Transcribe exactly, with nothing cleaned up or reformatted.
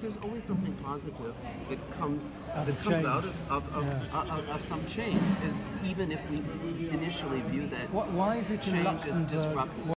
because there's always something positive that comes out that comes change. out of, of, of, yeah. of, of, of some change, and even if we initially view that why is it change is disruptive.